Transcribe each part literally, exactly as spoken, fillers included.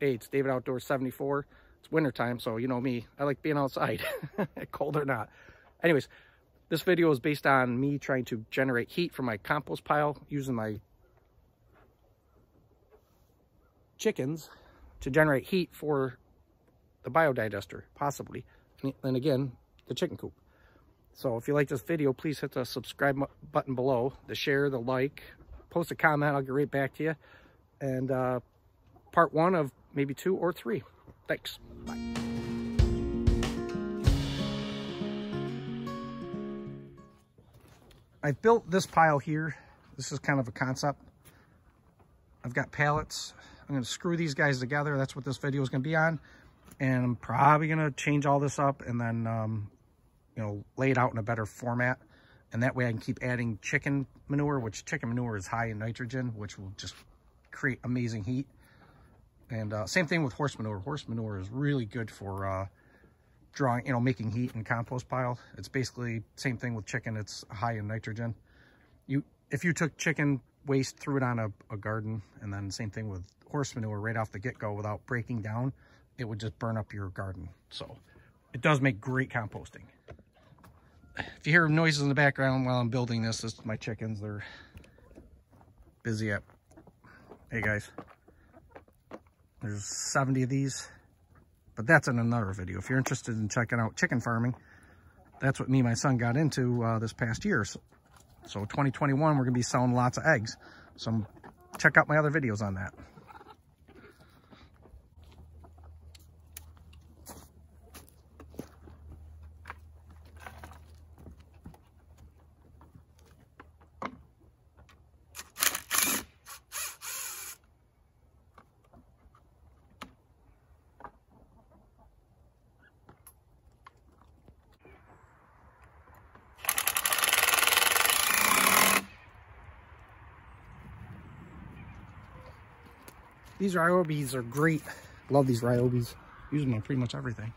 hey, it's David Outdoors seventy-four. It's wintertime, so you know me. I like being outside, cold or not. Anyways, this video is based on me trying to generate heat from my compost pile using my chickens to generate heat for the biodigester, possibly. And again, the chicken coop. So if you like this video, please hit the subscribe button below, the share, the like, post a comment. I'll get right back to you. And uh, part one of maybe two or three. Thanks. Bye. I built this pile here. This is kind of a concept. I've got pallets. I'm going to screw these guys together. That's what this video is going to be on. And I'm probably going to change all this up and then, um, you know, lay it out in a better format. And that way I can keep adding chicken manure, which chicken manure is high in nitrogen, which will just create amazing heat. And uh, same thing with horse manure. Horse manure is really good for uh, drawing, you know, making heat in compost pile. It's basically same thing with chicken. It's high in nitrogen. You, if you took chicken waste, threw it on a, a garden, and then same thing with horse manure right off the get-go without breaking down, it would just burn up your garden. So it does make great composting. If you hear noises in the background while I'm building this, it's my chickens. They're busy up. Hey guys. There's seventy of these, but that's in another video. If you're interested in checking out chicken farming, that's what me and my son got into uh, this past year. So, so twenty twenty-one, we're going to be selling lots of eggs. So check out my other videos on that. These Ryobis are great. Love these Ryobis. Use them on pretty much everything.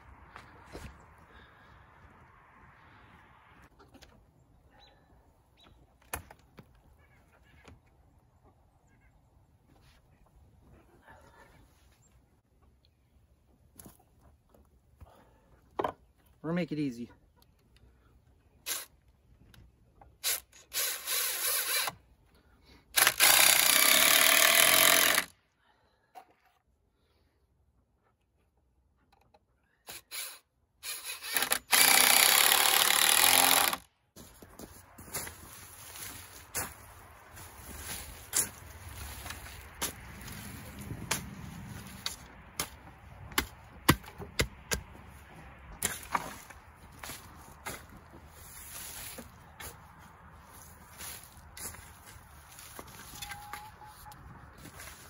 We're gonna make it easy.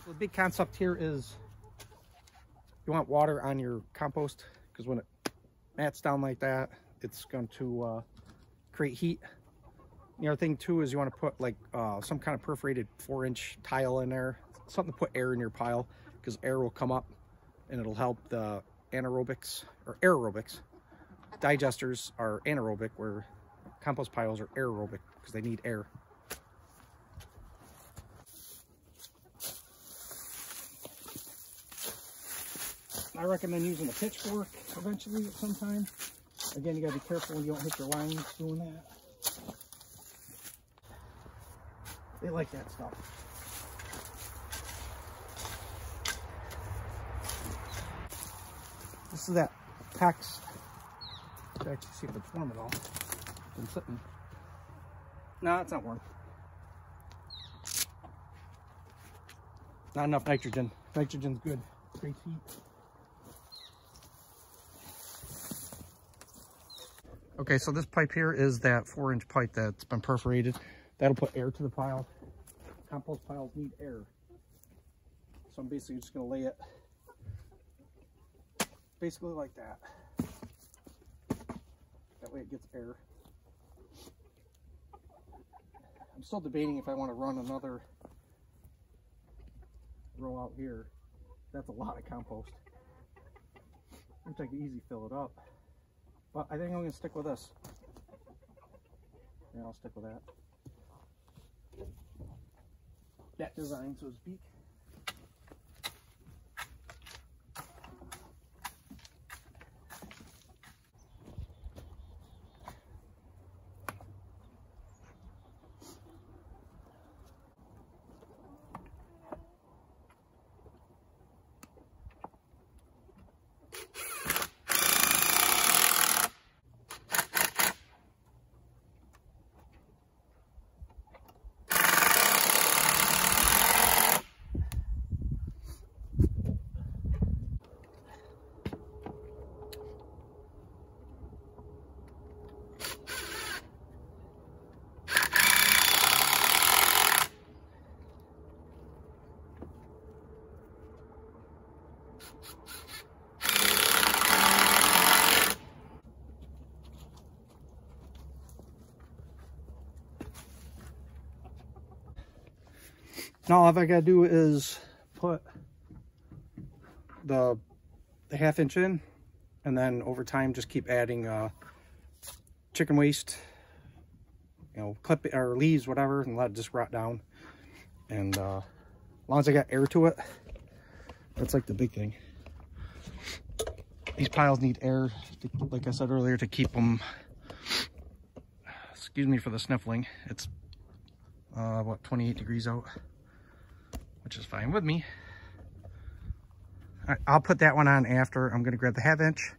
The big concept here is you want water on your compost because when it mats down like that, it's going to uh, create heat. The other thing too is you want to put like uh, some kind of perforated four inch tile in there, something to put air in your pile because air will come up and it'll help the anaerobics or aerobics. Digesters are anaerobic where compost piles are aerobic because they need air. I recommend using a pitchfork eventually at some time. Again, you gotta be careful you don't hit your lines doing that. They like that stuff. This is that PEX. I can actually see if it's warm at all. It's been sitting. No, it's not warm. Not enough nitrogen. Nitrogen's good. Great heat. Okay, so this pipe here is that four inch pipe that's been perforated. That'll put air to the pile. Compost piles need air. So I'm basically just gonna lay it basically like that. That way it gets air. I'm still debating if I wanna run another row out here. That's a lot of compost. I'm gonna take it easy, fill it up. But I think I'm going to stick with this. Yeah, I'll stick with that. That design, so to speak. Now all I've got to do is put the, the half inch in, and then over time just keep adding uh, chicken waste, you know, clip or leaves, whatever, and let it just rot down. And uh, as long as I got air to it, that's like the big thing. These piles need air, to, like I said earlier, to keep them. Excuse me for the sniffling. It's uh, what, twenty-eight degrees out, which is fine with me. All right, I'll put that one on after. I'm gonna grab the half inch,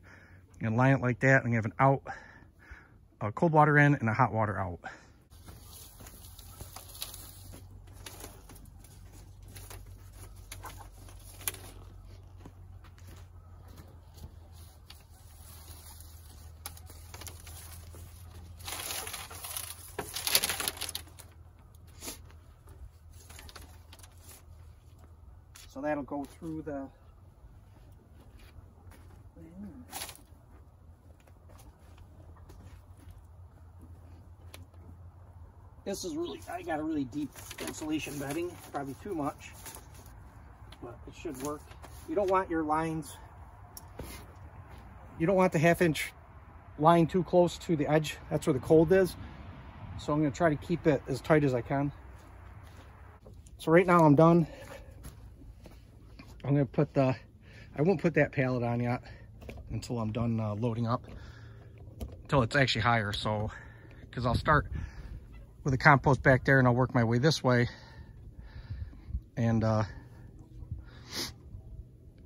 I'm gonna line it like that. I'm gonna have an out, a cold water in and a hot water out. So that'll go through the thing. This is really, I got a really deep insulation bedding, probably too much, but it should work. You don't want your lines, you don't want the half inch line too close to the edge. That's where the cold is. So I'm gonna try to keep it as tight as I can. So right now I'm done. I'm gonna put the, I won't put that pallet on yet until I'm done uh, loading up, until it's actually higher. So, cause I'll start with the compost back there and I'll work my way this way. And uh,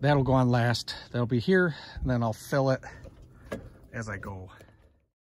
that'll go on last. That'll be here and then I'll fill it as I go.